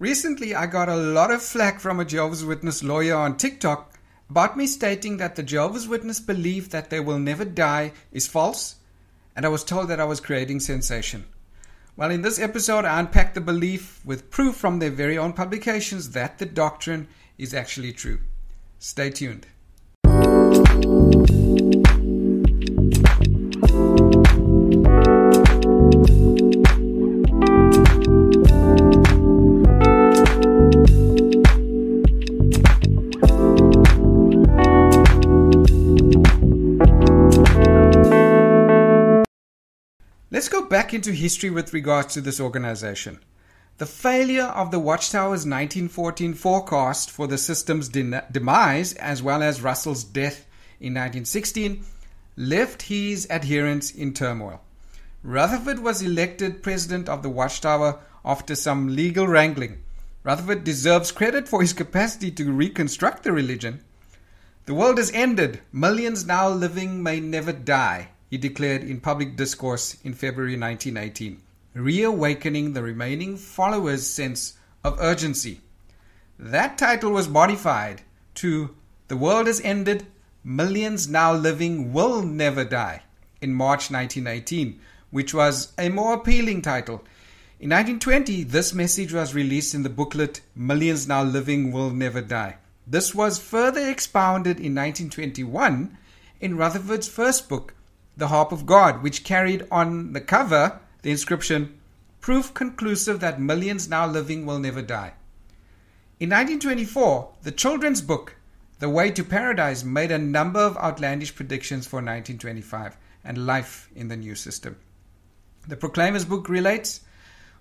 Recently, I got a lot of flack from a Jehovah's Witness lawyer on TikTok about me stating that the Jehovah's Witness belief that they will never die is false, and I was told that I was creating sensation. Well, in this episode, I unpack the belief with proof from their very own publications that the doctrine is actually true. Stay tuned. Let's go back into history with regards to this organization. The failure of the Watchtower's 1914 forecast for the system's demise, as well as Russell's death in 1916, left his adherents in turmoil. Rutherford was elected president of the Watchtower after some legal wrangling. Rutherford deserves credit for his capacity to reconstruct the religion. "The world has ended. Millions now living may never die," he declared in public discourse in February 1918, reawakening the remaining followers' sense of urgency. That title was modified to "The World Has Ended, Millions Now Living Will Never Die" in March 1918, which was a more appealing title. In 1920, this message was released in the booklet "Millions Now Living Will Never Die." This was further expounded in 1921 in Rutherford's first book, The Harp of God, which carried on the cover the inscription, "Proof conclusive that millions now living will never die." In 1924, the children's book, The Way to Paradise, made a number of outlandish predictions for 1925 and life in the new system. The Proclaimers book relates,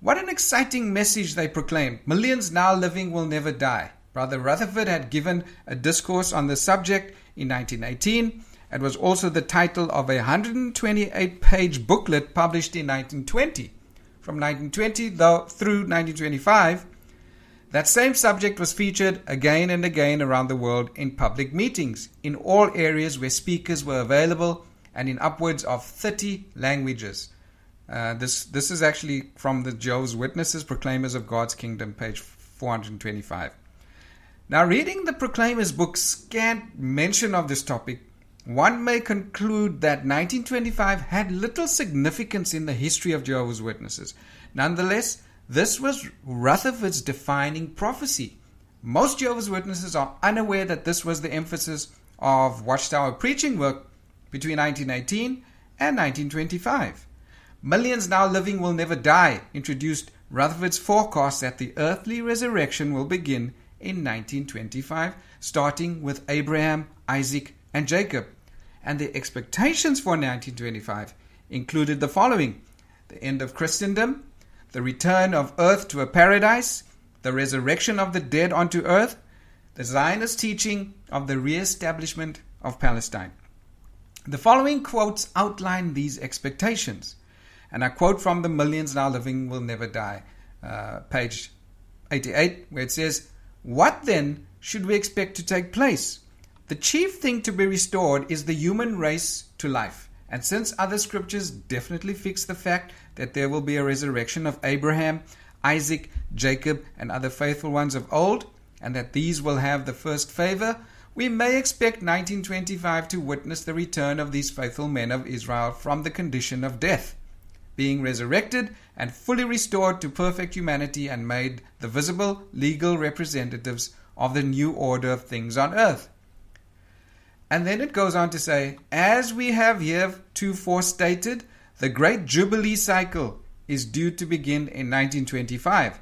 "What an exciting message they proclaimed. Millions now living will never die." Brother Rutherford had given a discourse on the subject in 1918. It was also the title of a 128-page booklet published in 1920. From 1920 through 1925, that same subject was featured again and again around the world in public meetings, in all areas where speakers were available, and in upwards of 30 languages. This is actually from the Jehovah's Witnesses, Proclaimers of God's Kingdom, page 425. Now, reading the Proclaimers' book's scant mention of this topic, one may conclude that 1925 had little significance in the history of Jehovah's Witnesses. Nonetheless, this was Rutherford's defining prophecy. Most Jehovah's Witnesses are unaware that this was the emphasis of Watchtower preaching work between 1918 and 1925. "Millions now living will never die" introduced Rutherford's forecast that the earthly resurrection will begin in 1925, starting with Abraham, Isaac, and Jacob, and the expectations for 1925 included the following: the end of Christendom, the return of earth to a paradise, the resurrection of the dead onto earth, the Zionist teaching of the re-establishment of Palestine. The following quotes outline these expectations, and I quote from the "Millions Now Living Will Never Die," page 88, where it says, "What then should we expect to take place? The chief thing to be restored is the human race to life. And since other scriptures definitely fix the fact that there will be a resurrection of Abraham, Isaac, Jacob, and other faithful ones of old, and that these will have the first favor, we may expect 1925 to witness the return of these faithful men of Israel from the condition of death, being resurrected and fully restored to perfect humanity and made the visible legal representatives of the new order of things on earth." And then it goes on to say, "As we have heretofore stated, the great Jubilee cycle is due to begin in 1925.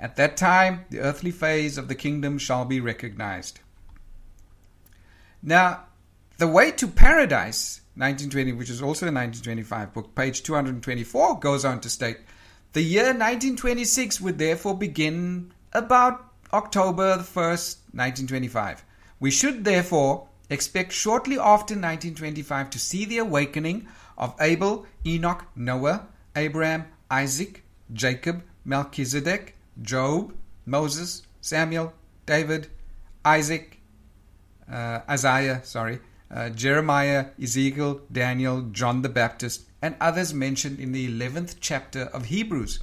At that time, the earthly phase of the kingdom shall be recognized." Now, The Way to Paradise, 1920, which is also a 1925 book, page 224, goes on to state, "The year 1926 would therefore begin about October 1st, 1925. We should therefore expect shortly after 1925 to see the awakening of Abel, Enoch, Noah, Abraham, Isaac, Jacob, Melchizedek, Job, Moses, Samuel, David, Isaiah, Jeremiah, Ezekiel, Daniel, John the Baptist, and others mentioned in the 11th chapter of Hebrews."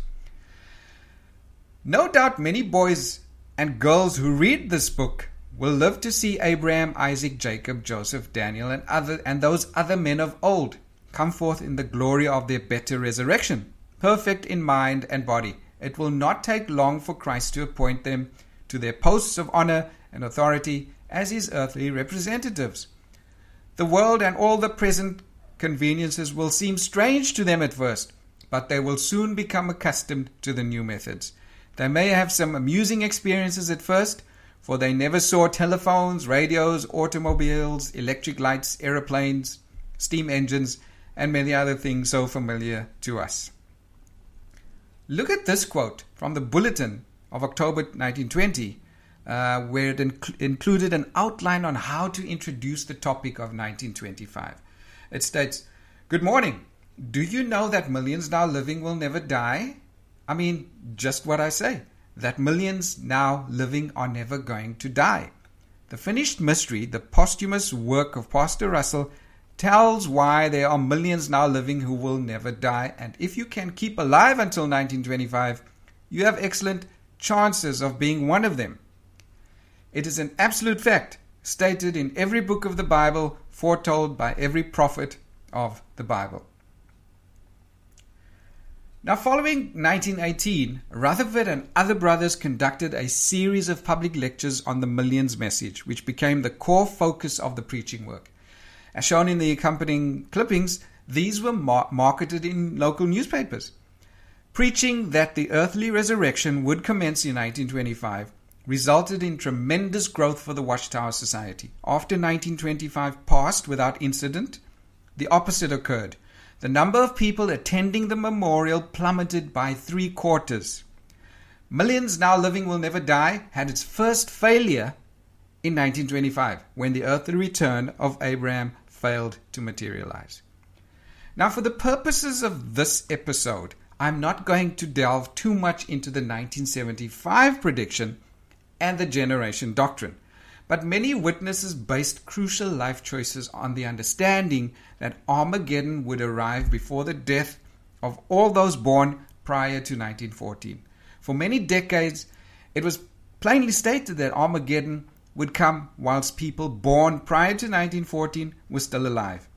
No doubt many boys and girls who read this book will live to see Abraham, Isaac, Jacob, Joseph, Daniel, and those other men of old come forth in the glory of their better resurrection, perfect in mind and body. It will not take long for Christ to appoint them to their posts of honor and authority as his earthly representatives. The world and all the present conveniences will seem strange to them at first, but they will soon become accustomed to the new methods. They may have some amusing experiences at first, for they never saw telephones, radios, automobiles, electric lights, aeroplanes, steam engines, and many other things so familiar to us. Look at this quote from the Bulletin of October 1920, where it included an outline on how to introduce the topic of 1925. It states, "Good morning. Do you know that millions now living will never die? I mean, just what I say, that millions now living are never going to die. The Finished Mystery, the posthumous work of Pastor Russell, tells why there are millions now living who will never die, and if you can keep alive until 1925, you have excellent chances of being one of them. It is an absolute fact, stated in every book of the Bible, foretold by every prophet of the Bible." Now, following 1918, Rutherford and other brothers conducted a series of public lectures on the Millions message, which became the core focus of the preaching work. As shown in the accompanying clippings, these were marketed in local newspapers. Preaching that the earthly resurrection would commence in 1925 resulted in tremendous growth for the Watchtower Society. After 1925 passed without incident, the opposite occurred. The number of people attending the memorial plummeted by 3/4. Millions Now Living Will Never Die had its first failure in 1925, when the earthly return of Abraham failed to materialize. Now, for the purposes of this episode, I'm not going to delve too much into the 1975 prediction and the generation doctrine, but many witnesses based crucial life choices on the understanding that Armageddon would arrive before the death of all those born prior to 1914. For many decades, it was plainly stated that Armageddon would come whilst people born prior to 1914 were still alive.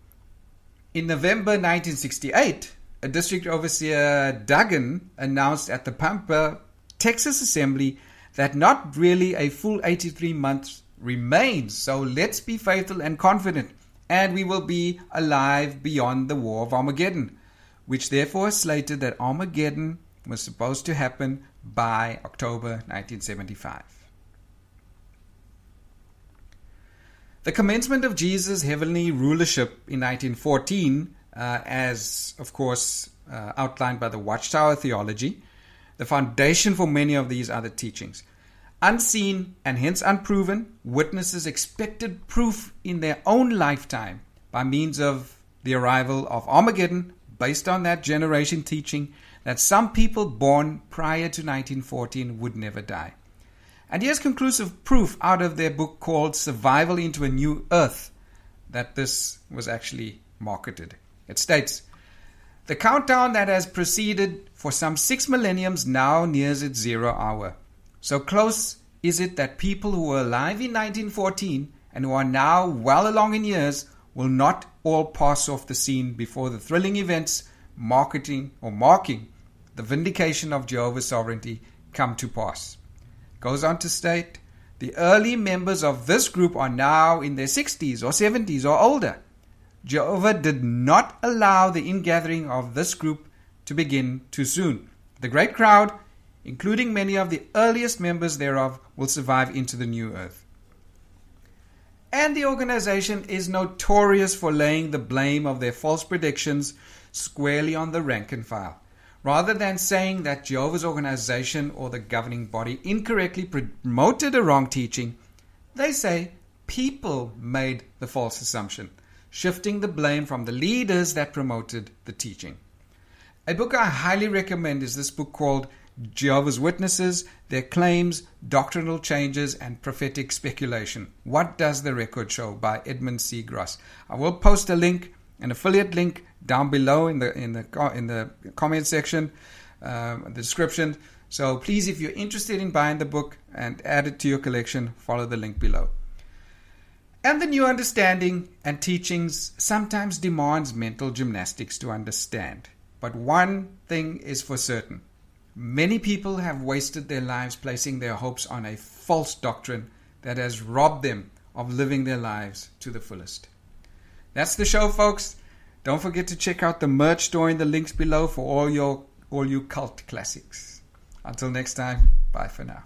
In November 1968, a district overseer, Duggan, announced at the Pampa, Texas Assembly that not really a full 83 months remains, so let's be faithful and confident, and we will be alive beyond the war of Armageddon, which therefore slated that Armageddon was supposed to happen by October 1975. The commencement of Jesus' heavenly rulership in 1914, as of course outlined by the Watchtower theology, the foundation for many of these other teachings. Unseen and hence unproven, witnesses expected proof in their own lifetime by means of the arrival of Armageddon, based on that generation teaching that some people born prior to 1914 would never die. And here's conclusive proof out of their book called Survival into a New Earth that this was actually marketed. It states, "The countdown that has proceeded for some 6 millenniums now nears its 0 hour. So close is it that people who were alive in 1914 and who are now well along in years will not all pass off the scene before the thrilling events marking the vindication of Jehovah's sovereignty come to pass." Goes on to state, "The early members of this group are now in their 60s or 70s or older. Jehovah did not allow the ingathering of this group to begin too soon. The great crowd, including many of the earliest members thereof, will survive into the new earth." And the organization is notorious for laying the blame of their false predictions squarely on the rank and file. Rather than saying that Jehovah's organization or the governing body incorrectly promoted a wrong teaching, they say people made the false assumption, shifting the blame from the leaders that promoted the teaching. A book I highly recommend is this book called Jehovah's Witnesses, Their Claims, Doctrinal Changes, and Prophetic Speculation. What Does the Record Show? By Edmund C. Gross. I will post a link, an affiliate link, down below in the comment section, the description, So please, if you're interested in buying the book and add it to your collection, follow the link below. And the new understanding and teachings sometimes demands mental gymnastics to understand. But one thing is for certain. Many people have wasted their lives placing their hopes on a false doctrine that has robbed them of living their lives to the fullest. That's the show, folks. Don't forget to check out the merch store in the links below for all you cult classics. Until next time, bye for now.